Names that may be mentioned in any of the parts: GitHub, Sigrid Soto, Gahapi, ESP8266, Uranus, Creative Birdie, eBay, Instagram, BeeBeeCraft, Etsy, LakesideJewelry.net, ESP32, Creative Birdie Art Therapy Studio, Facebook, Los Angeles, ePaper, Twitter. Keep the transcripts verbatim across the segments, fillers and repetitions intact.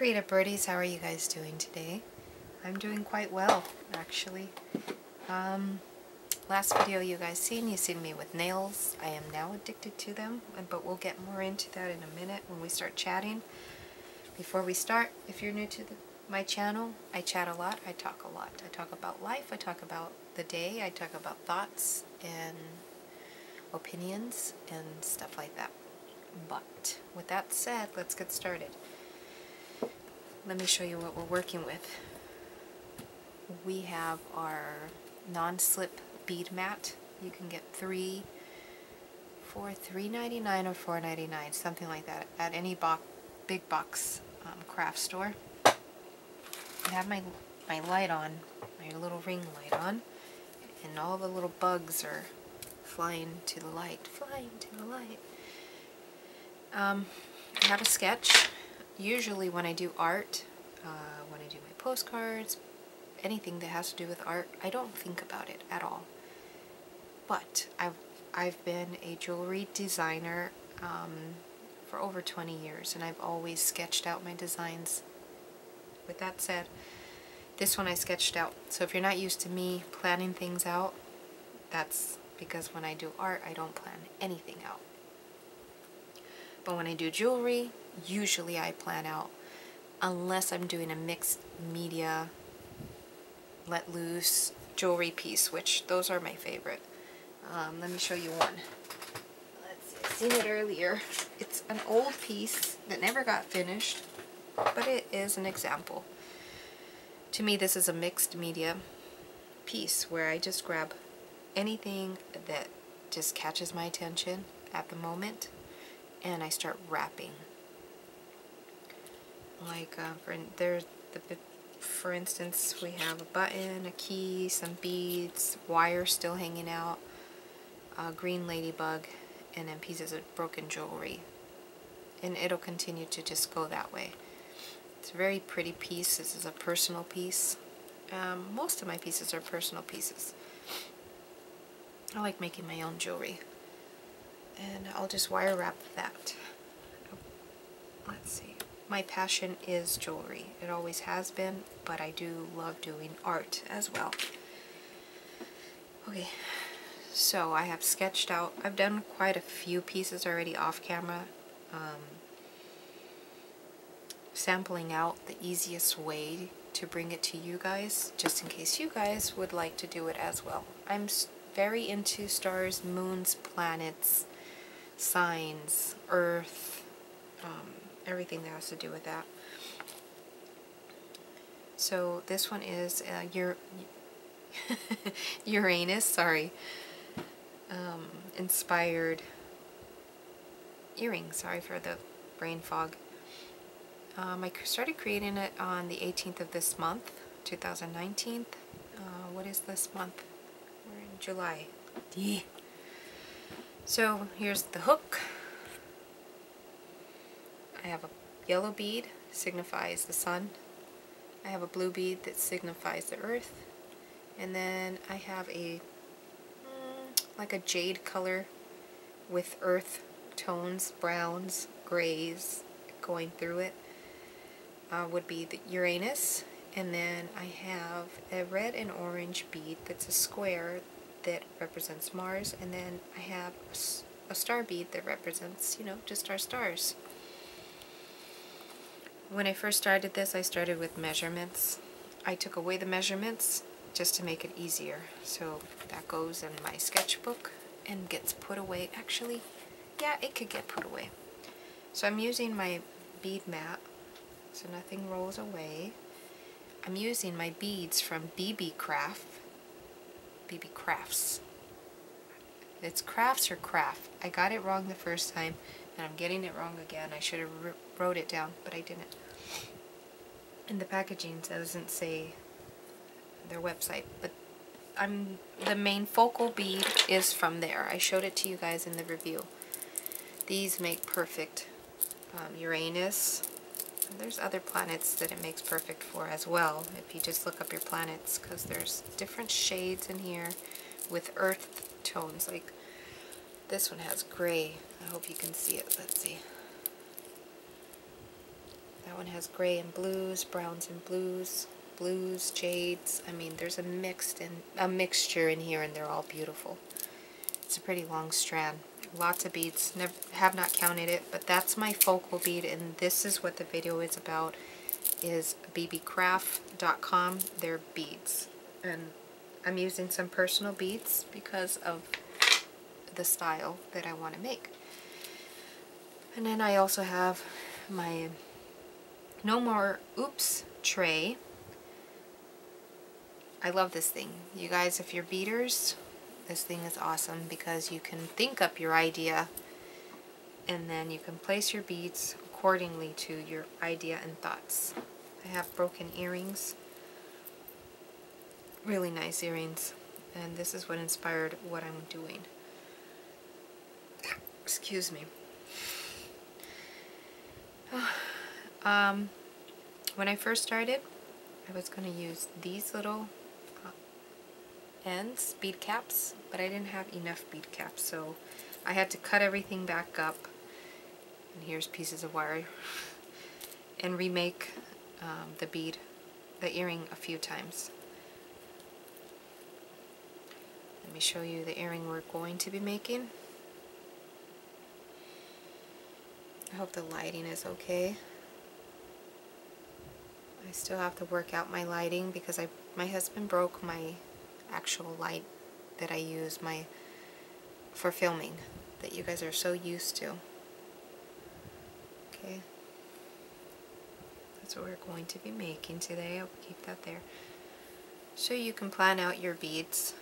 Creative Birdies, how are you guys doing today? I'm doing quite well, actually. Um, last video you guys seen, you seen me with nails. I am now addicted to them, but we'll get more into that in a minute when we start chatting. Before we start, if you're new to the, my channel, I chat a lot, I talk a lot. I talk about life, I talk about the day, I talk about thoughts and opinions and stuff like that. But with that said, let's get started. Let me show you what we're working with. We have our non-slip bead mat. You can get three for three ninety-nine or four ninety-nine, something like that, at any box, big box um, craft store. I have my my light on, my little ring light on, and all the little bugs are flying to the light, flying to the light. Um, I have a sketch. Usually when I do art, uh, when I do my postcards, anything that has to do with art, I don't think about it at all. But I've, I've been a jewelry designer um, for over twenty years, and I've always sketched out my designs. With that said, this one I sketched out. So if you're not used to me planning things out, that's because when I do art, I don't plan anything out. But when I do jewelry, usually I plan out, unless I'm doing a mixed media, let loose jewelry piece, which those are my favorite. Um, let me show you one. Let's see, I've seen it earlier. It's an old piece that never got finished, but it is an example. To me, this is a mixed media piece where I just grab anything that just catches my attention at the moment, and I start wrapping. Like uh, for there's the for instance, we have a button, a key, some beads, wire still hanging out, a green ladybug, and then pieces of broken jewelry. And it'll continue to just go that way. It's a very pretty piece. This is a personal piece. Um, most of my pieces are personal pieces. I like making my own jewelry. And I'll just wire wrap that. Let's see. My passion is jewelry. It always has been, but I do love doing art as well. Okay, so I have sketched out. I've done quite a few pieces already off camera. Um, sampling out the easiest way to bring it to you guys, just in case you guys would like to do it as well. I'm very into stars, moons, planets, signs, earth, um, everything that has to do with that. So this one is uh, Ur Uranus, sorry, um, inspired earring. Sorry for the brain fog. Um, I started creating it on the eighteenth of this month, two thousand nineteen. Uh, what is this month? We're in July. Yeah. So here's the hook. I have a yellow bead, signifies the sun. I have a blue bead that signifies the earth. And then I have a, mm, like a jade color with earth tones, browns, grays going through it. Uh, would be the Uranus. And then I have a red and orange bead that's a square that represents Mars. And then I have a star bead that represents, you know, just our stars. When I first started this, I started with measurements. I took away the measurements just to make it easier. So that goes in my sketchbook and gets put away. Actually, yeah, it could get put away. So I'm using my bead mat so nothing rolls away. I'm using my beads from BeeBeeCraft. BeeBeeCrafts. It's crafts or craft. I got it wrong the first time, and I'm getting it wrong again. I should have wrote it down, but I didn't. And the packaging doesn't say their website, but I'm the main focal bead is from there. I showed it to you guys in the review. These make perfect. um, Uranus. There's other planets that it makes perfect for as well, if you just look up your planets, because there's different shades in here with earth tones. Like this one has gray. I hope you can see it. Let's see. That one has gray and blues, browns and blues, blues, jades. I mean, there's a mixed and a mixture in here, and they're all beautiful. It's a pretty long strand. Lots of beads. Never, have not counted it, but that's my focal bead, and this is what the video is about. Is Bee Bee Craft dot com. They're beads, and I'm using some personal beads because of the style that I want to make. And then I also have my No More Oops tray. I love this thing. You guys, if you're beaters, this thing is awesome because you can think up your idea and then you can place your beads accordingly to your idea and thoughts. I have broken earrings. Really nice earrings. And this is what inspired what I'm doing. Excuse me. Um, when I first started, I was going to use these little uh, ends, bead caps, but I didn't have enough bead caps, so I had to cut everything back up, and here's pieces of wire, and remake um, the bead, the earring a few times. Let me show you the earring we're going to be making. I hope the lighting is okay. I still have to work out my lighting because I my husband broke my actual light that I use my for filming that you guys are so used to. Okay. That's what we're going to be making today. I'll keep that there. So you can plan out your beads.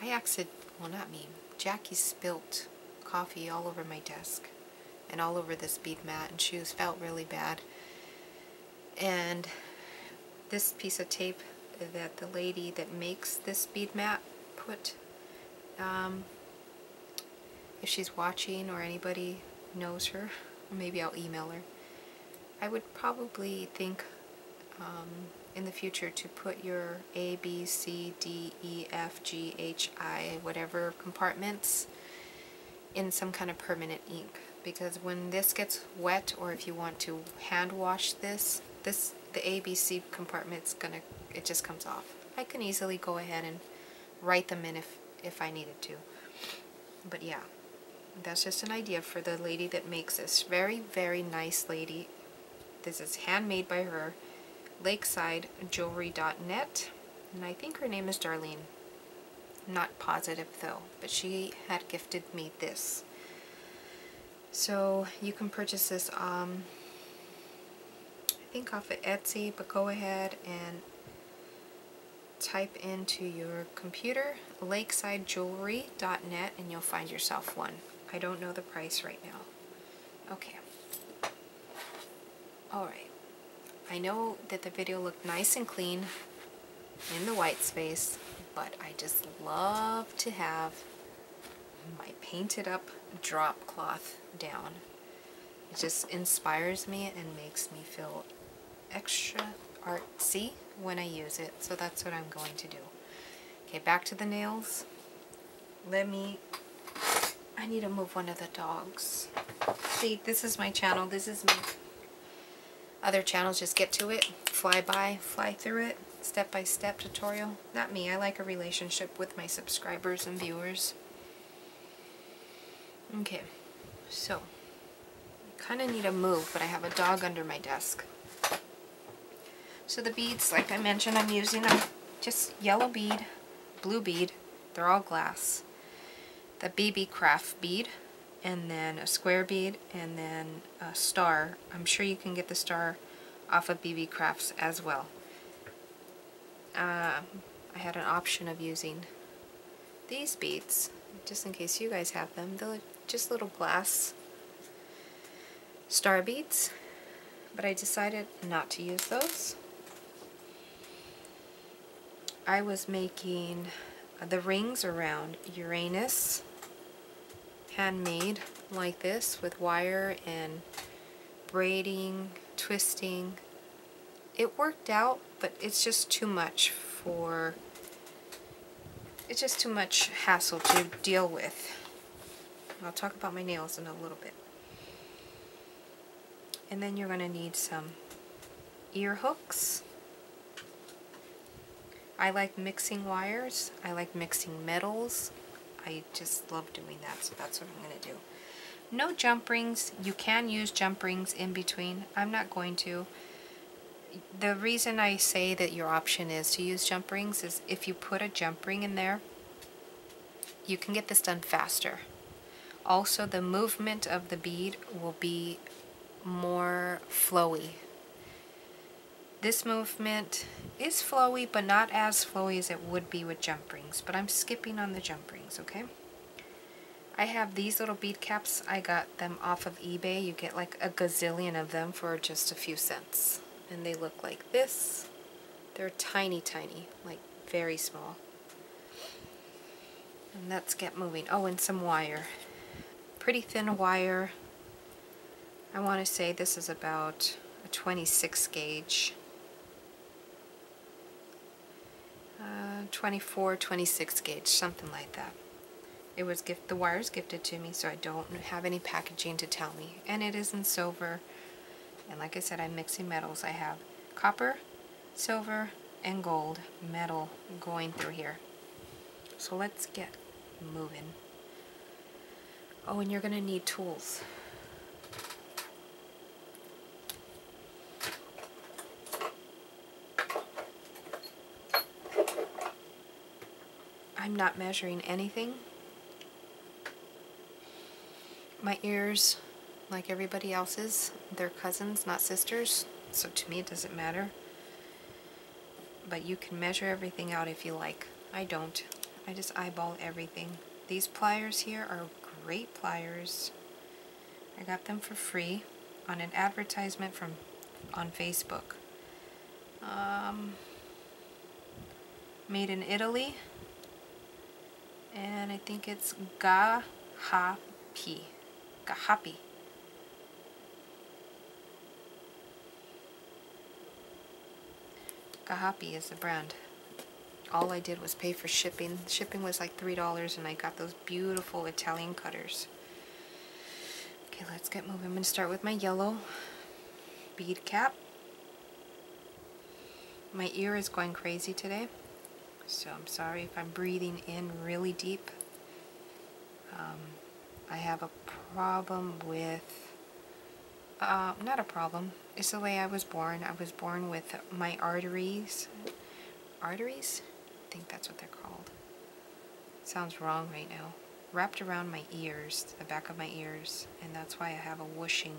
I accident well not me. Jackie spilt coffee all over my desk and all over this bead mat, and she felt really bad. And this piece of tape that the lady that makes this bead mat put, um, if she's watching or anybody knows her, maybe I'll email her. I would probably think um, in the future to put your A, B, C, D, E, F, G, H, I, whatever compartments in some kind of permanent ink, because when this gets wet, or if you want to hand wash this, This, the A B C compartment's gonna, it just comes off. I can easily go ahead and write them in if, if I needed to. But yeah, that's just an idea for the lady that makes this. Very, very nice lady. This is handmade by her, Lakeside Jewelry dot net. And I think her name is Darlene. Not positive though, but she had gifted me this. So you can purchase this, um, I think off of Etsy, but go ahead and type into your computer Lakeside Jewelry dot net and you'll find yourself one. I don't know the price right now. Okay. Alright. I know that the video looked nice and clean in the white space, but I just love to have my painted up drop cloth down. It just inspires me and makes me feel extra artsy when I use it, so that's what I'm going to do. Okay, back to the nails. Let me, I need to move one of the dogs. See, this is my channel, this is me. Other channels just get to it, fly by, fly through it, step-by-step tutorial. Not me, I like a relationship with my subscribers and viewers. Okay, so kind of need to move, but I have a dog under my desk. So the beads, like I mentioned, I'm using them just yellow bead, blue bead, they're all glass. The BeeBeeCraft bead, and then a square bead, and then a star. I'm sure you can get the star off of BeeBeeCrafts as well. Uh, I had an option of using these beads, just in case you guys have them. They're just little glass star beads, but I decided not to use those. I was making the rings around Uranus, handmade like this with wire and braiding, twisting. It worked out, but it's just too much for, it's just too much hassle to deal with. I'll talk about my nails in a little bit. And then you're going to need some ear hooks. I like mixing wires. I like mixing metals. I just love doing that, so that's what I'm going to do. No jump rings. You can use jump rings in between. I'm not going to. The reason I say that your option is to use jump rings is if you put a jump ring in there, you can get this done faster. Also, the movement of the bead will be more flowy. This movement is flowy, but not as flowy as it would be with jump rings, but I'm skipping on the jump rings, okay? I have these little bead caps. I got them off of eBay. You get like a gazillion of them for just a few cents. And they look like this. They're tiny, tiny, like very small. And let's get moving. Oh, and some wire. Pretty thin wire. I want to say this is about a twenty-six gauge. Uh, twenty-four, twenty-six gauge, something like that. It was gift, the wire's gifted to me, so I don't have any packaging to tell me. And it is in silver. And like I said, I'm mixing metals. I have copper, silver, and gold metal going through here. So let's get moving. Oh, and you're gonna need tools. I'm not measuring anything. My ears, like everybody else's, they're cousins, not sisters, so to me it doesn't matter. But you can measure everything out if you like. I don't. I just eyeball everything. These pliers here are great pliers. I got them for free on an advertisement from on Facebook. Um, made in Italy, and I think it's Gahapi. Gahapi. Gahapi is the brand. All I did was pay for shipping. Shipping was like three dollars, and I got those beautiful Italian cutters. Okay, let's get moving. I'm going to start with my yellow bead cap. My ear is going crazy today, so I'm sorry if I'm breathing in really deep. Um, I have a problem with... Uh, not a problem. It's the way I was born. I was born with my arteries. Arteries? I think that's what they're called. Sounds wrong right now. Wrapped around my ears, the back of my ears, and that's why I have a whooshing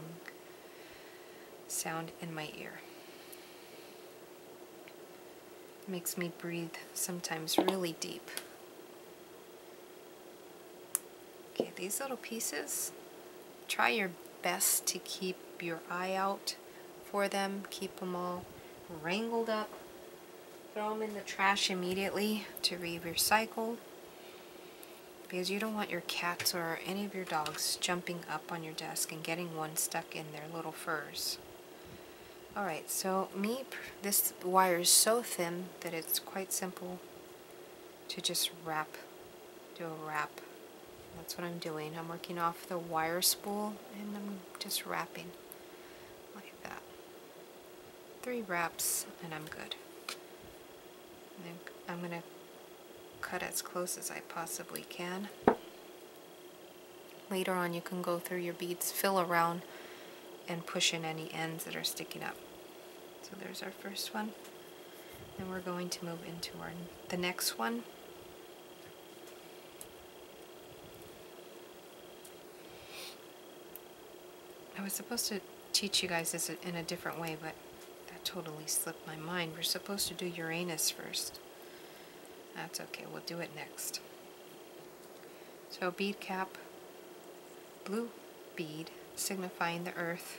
sound in my ear. Makes me breathe sometimes really deep. Okay, these little pieces, try your best to keep your eye out for them. Keep them all wrangled up. Throw them in the trash immediately to be recycled, because you don't want your cats or any of your dogs jumping up on your desk and getting one stuck in their little furs. Alright, so me, this wire is so thin that it's quite simple to just wrap, do a wrap. That's what I'm doing. I'm working off the wire spool and I'm just wrapping like that. Three wraps and I'm good. And I'm going to cut as close as I possibly can. Later on you can go through your beads, fill around, and push in any ends that are sticking up. So there's our first one. Then we're going to move into our the next one. I was supposed to teach you guys this in a different way, but that totally slipped my mind. We're supposed to do Uranus first. That's okay, we'll do it next. So bead cap, blue bead, signifying the earth.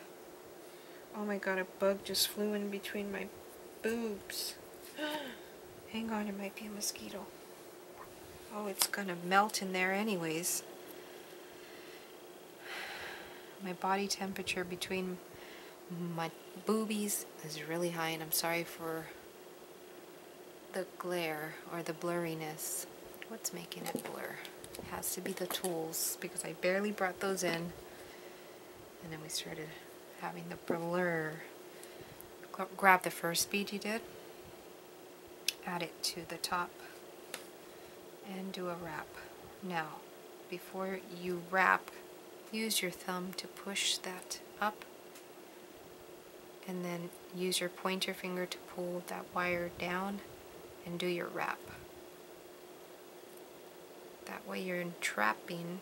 Oh my god, a bug just flew in between my boobs. Hang on, it might be a mosquito. Oh, it's gonna melt in there anyways. My body temperature between my boobies is really high, and I'm sorry for the glare or the blurriness. What's making it blur? It has to be the tools, because I barely brought those in, and then we started having the blur. Look grab the first bead you did, add it to the top, and do a wrap. Now, before you wrap, use your thumb to push that up, and then use your pointer finger to pull that wire down and do your wrap. That way you're entrapping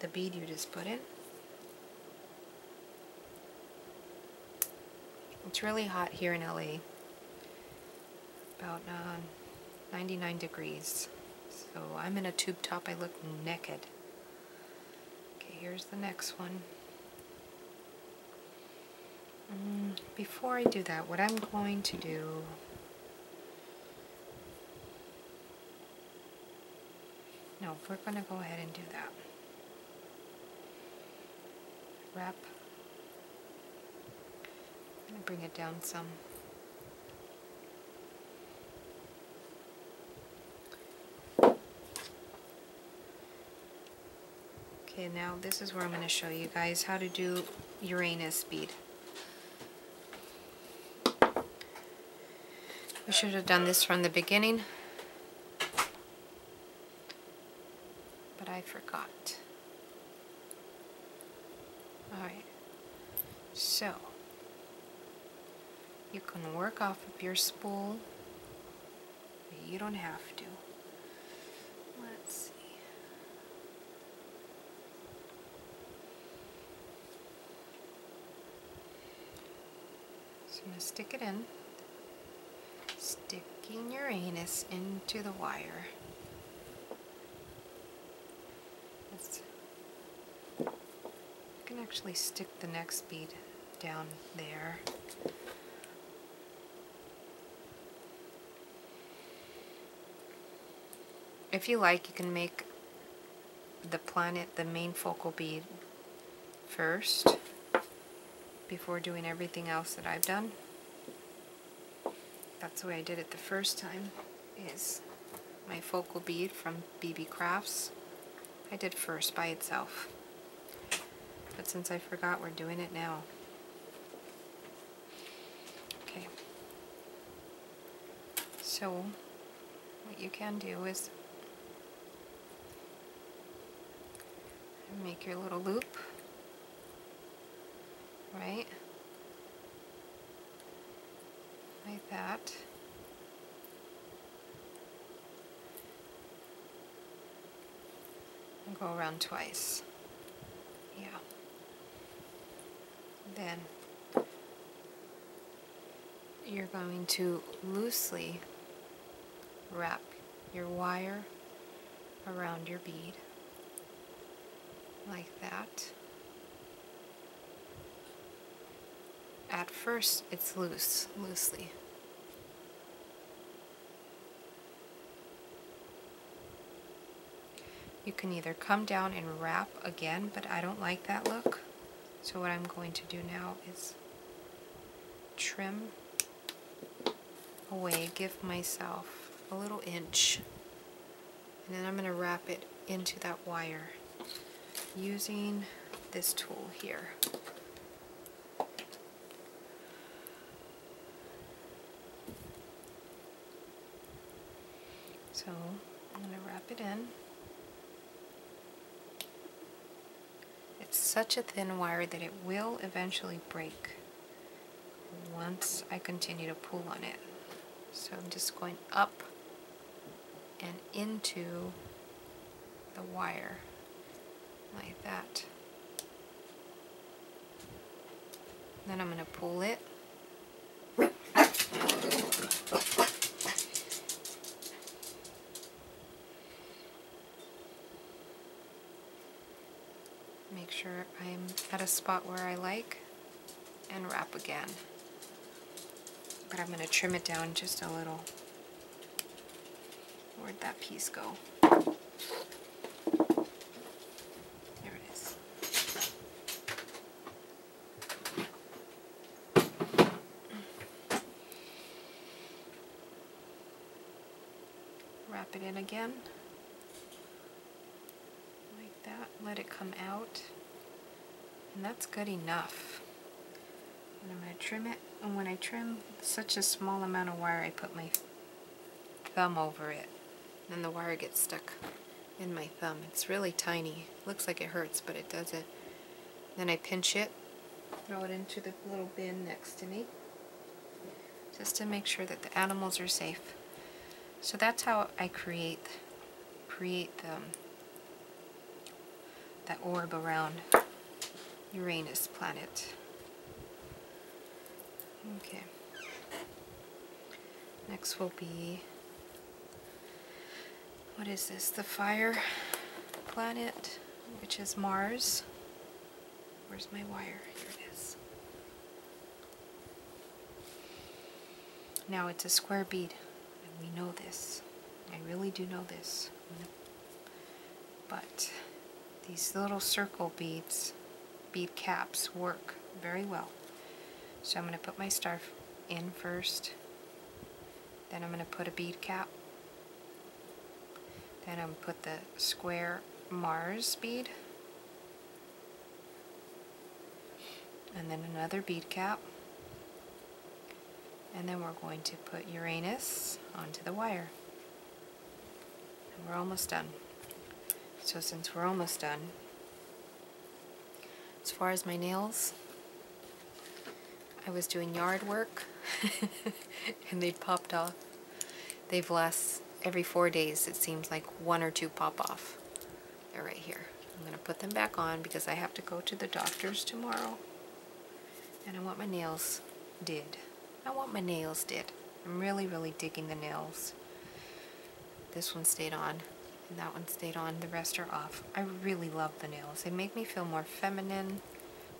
the bead you just put in. It's really hot here in L A, about uh, ninety-nine degrees. So I'm in a tube top, I look naked. Okay, here's the next one. Um, before I do that, what I'm going to do No, we're going to go ahead and do that. Wrap. I'm going to bring it down some. Okay, now this is where I'm going to show you guys how to do Uranus bead. We should have done this from the beginning, but I forgot. Alright, so you can work off of your spool, but you don't have to. Let's see. So I'm going to stick it in, sticking Uranus into the wire. You can actually stick the next bead down there. If you like, you can make the planet the main focal bead first before doing everything else that I've done. That's the way I did it the first time, is my focal bead from BeeBeeCraft. I did first by itself. But since I forgot, we're doing it now. Okay. So, what you can do is make your little loop, right? Like that. And go around twice. Yeah. Then you're going to loosely wrap your wire around your bead like that. At first it's loose, loosely. You can either come down and wrap again, but I don't like that look. So what I'm going to do now is trim away, give myself a little inch, and then I'm going to wrap it into that wire using this tool here. So I'm going to wrap it in. Such a thin wire that it will eventually break once I continue to pull on it. So I'm just going up and into the wire like that. Then I'm going to pull it. Make sure I'm at a spot where I like, and wrap again. But I'm going to trim it down just a little. Where'd that piece go? There it is. Wrap it in again. That, let it come out, and that's good enough. And I'm going to trim it, and when I trim such a small amount of wire, I put my thumb over it, and the wire gets stuck in my thumb. It's really tiny. It looks like it hurts, but it doesn't. Then I pinch it, throw it into the little bin next to me, just to make sure that the animals are safe. So that's how I create create the, that orb around Uranus planet. Okay. Next will be, what is this? The fire planet, which is Mars. Where's my wire? Here it is. Now it's a square bead, and we know this. I really do know this. But these little circle beads, bead caps, work very well. So I'm going to put my star in first, then I'm going to put a bead cap, then I'm going to put the square Mars bead, and then another bead cap, and then we're going to put Uranus onto the wire. And we're almost done. So since we're almost done, as far as my nails, I was doing yard work and they popped off. They've last every four days, it seems like one or two pop off. They're right here. I'm going to put them back on because I have to go to the doctor's tomorrow. And I want my nails did. I want my nails did. I'm really, really digging the nails. This one stayed on and that one stayed on. The rest are off. I really love the nails. They make me feel more feminine,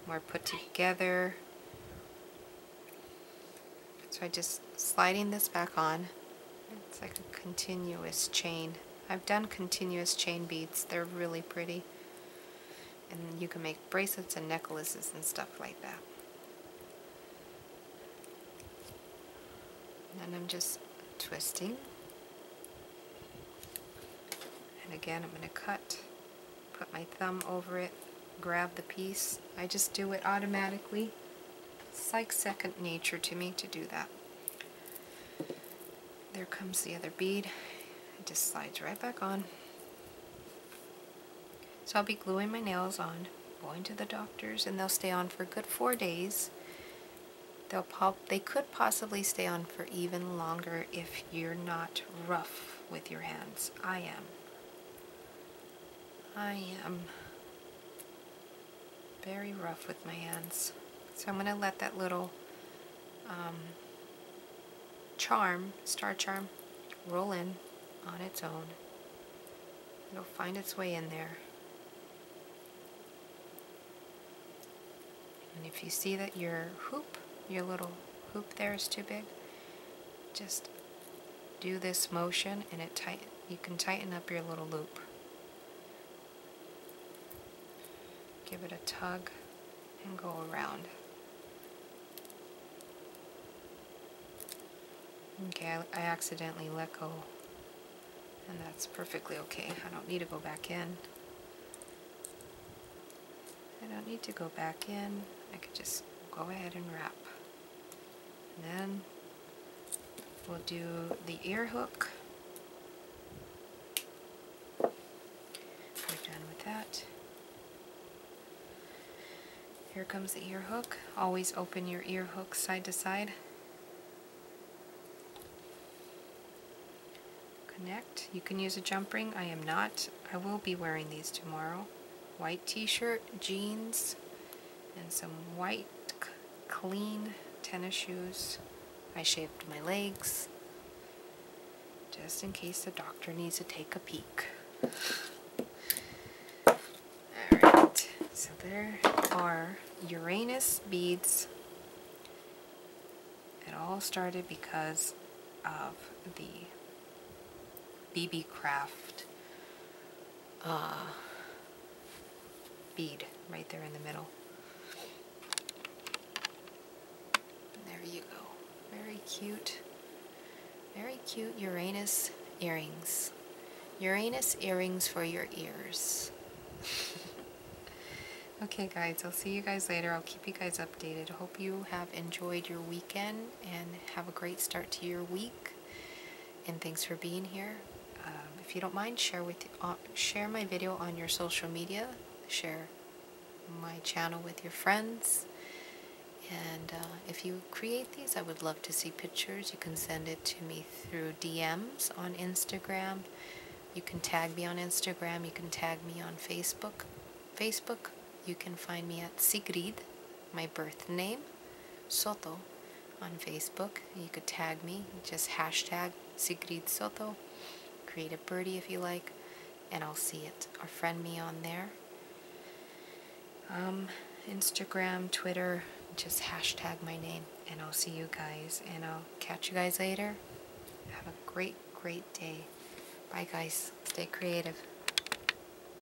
more put together. So I just sliding this back on. It's like a continuous chain. I've done continuous chain beads. They're really pretty. And you can make bracelets and necklaces and stuff like that. And I'm just twisting. And again, I'm going to cut, put my thumb over it, grab the piece. I just do it automatically. It's like second nature to me to do that. There comes the other bead. It just slides right back on. So I'll be gluing my nails on, going to the doctor's, and they'll stay on for a good four days. They'll pop, they could possibly stay on for even longer if you're not rough with your hands. I am. I am very rough with my hands. So I'm going to let that little um, charm, star charm, roll in on its own. It'll find its way in there. And if you see that your hoop, your little hoop there is too big, just do this motion and it tight. You can tighten up your little loop. Give it a tug and go around. Okay, I, I accidentally let go, and that's perfectly okay. I don't need to go back in. I don't need to go back in. I could just go ahead and wrap. And then we'll do the ear hook. We're done with that. Here comes the ear hook. Always open your ear hook side to side. Connect. You can use a jump ring. I am not. I will be wearing these tomorrow. White t-shirt, jeans, and some white clean tennis shoes. I shaved my legs just in case the doctor needs to take a peek. Alright, so there are Uranus beads. It all started because of the BeeBeeCraft uh, bead right there in the middle. And there you go. Very cute. Very cute Uranus earrings. Uranus earrings for your ears. Okay guys, I'll see you guys later. I'll keep you guys updated. Hope you have enjoyed your weekend and have a great start to your week. And thanks for being here. Um, if you don't mind, share with uh, share my video on your social media. Share my channel with your friends. And uh, if you create these, I would love to see pictures. You can send it to me through D Ms on Instagram. You can tag me on Instagram. You can tag me on Facebook. Facebook. You can find me at Sigrid, my birth name, Soto, on Facebook. You could tag me, just hashtag Sigrid Soto, Creative Birdie if you like, and I'll see it. Or friend me on there. Um, Instagram, Twitter, just hashtag my name, and I'll see you guys, and I'll catch you guys later. Have a great, great day. Bye guys, stay creative.